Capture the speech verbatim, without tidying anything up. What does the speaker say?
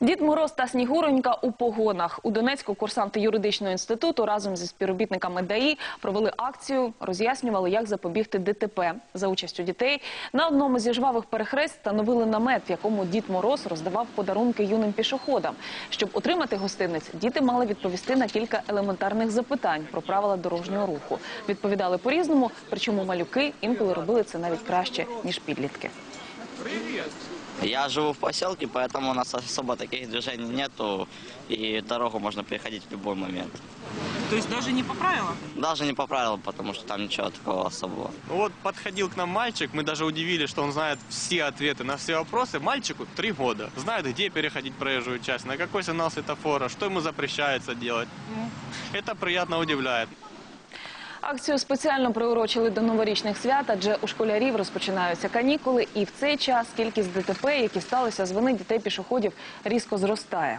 Дід Мороз та Снігуронька у погонах. У Донецьку курсанти юридичного інституту разом зі співробітниками ДАІ провели акцію, роз'яснювали, як запобігти ДТП. За участю дітей на одному зі жвавих перехрест встановили намет, в якому Дід Мороз роздавав подарунки юним пішоходам. Щоб отримати гостинець, діти мали відповісти на кілька елементарних запитань про правила дорожнього руху. Відповідали по-різному, причому малюки інколи робили це навіть краще, ніж підлітки. Привет! Я живу в поселке, поэтому у нас особо таких движений нету, и дорогу можно переходить в любой момент. То есть даже не по правилам? Даже не по правилам, потому что там ничего такого особого. Вот подходил к нам мальчик, мы даже удивились, что он знает все ответы на все вопросы. Мальчику три года, знает, где переходить проезжую часть, на какой сигнал светофора, что ему запрещается делать. Это приятно удивляет. Акцію спеціально приурочили до новорічних свят, адже у школярів розпочинаються канікули, і в цей час кількість ДТП, які сталися з вини дітей-пішоходів, різко зростає.